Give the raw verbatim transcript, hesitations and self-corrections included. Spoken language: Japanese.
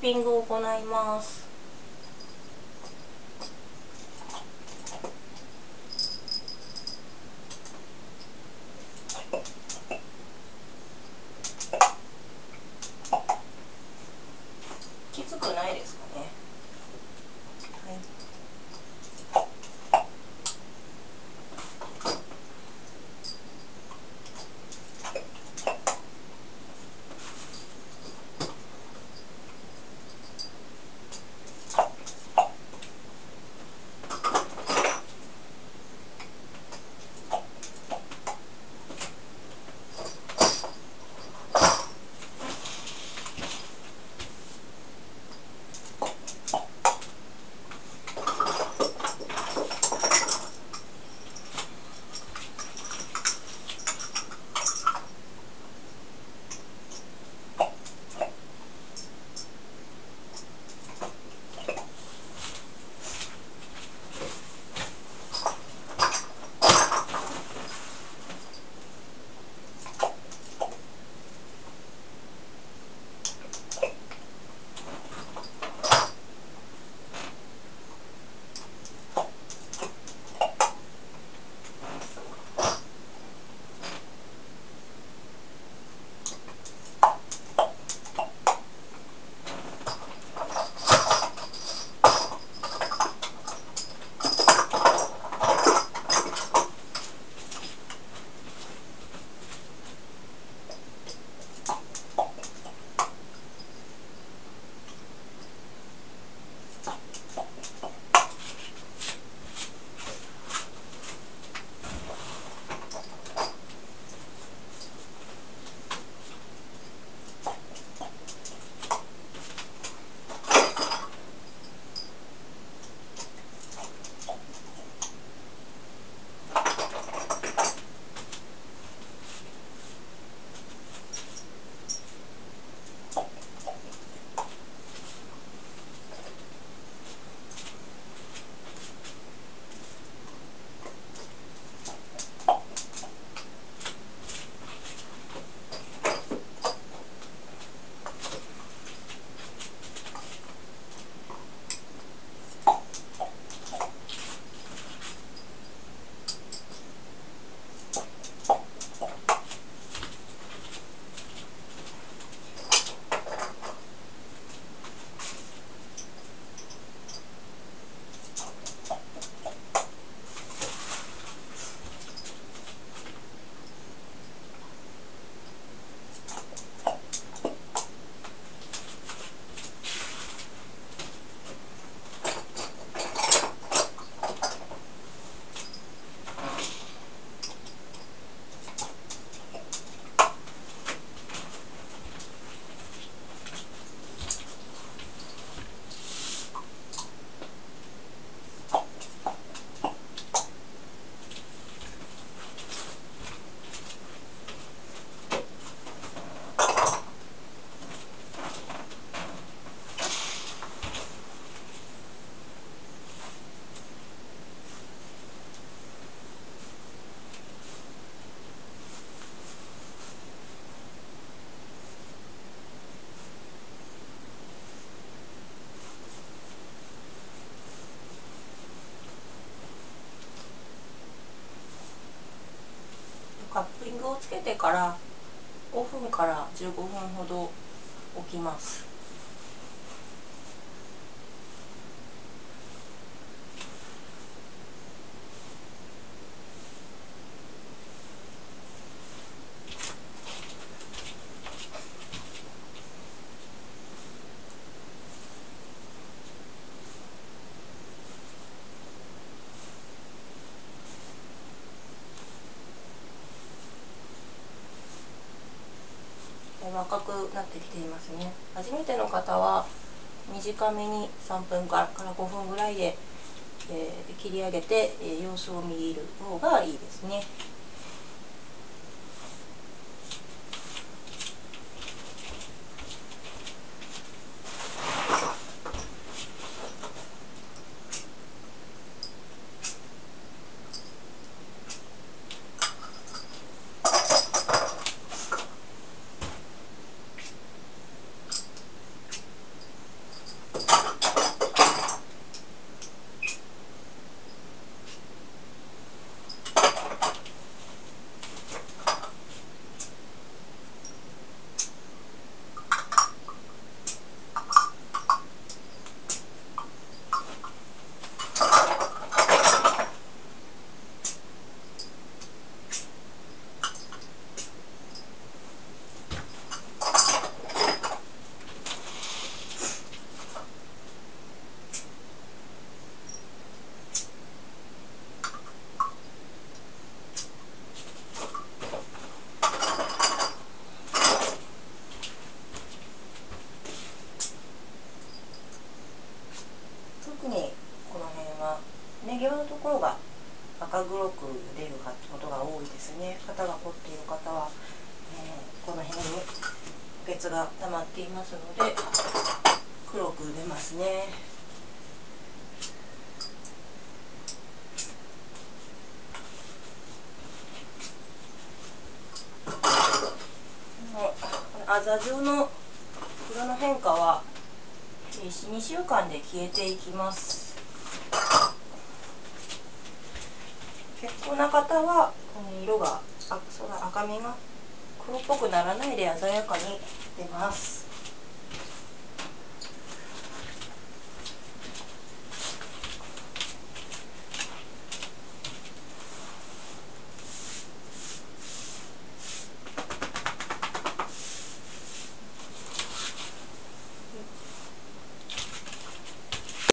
ピングを行います。きつくないですかね。はい、カッピングをつけてからごふんからじゅうごふんほど置きます。赤くなってきていますね。初めての方は短めにさんぷんからごふんぐらいで、えー、切り上げて、えー、様子を見る方がいいですね。溜まっていますので黒く出ますね。あざ状の色の変化はいち、にしゅうかんで消えていきます。結構な方はこの色があその赤みが黒っぽくならないで鮮やかに出ます。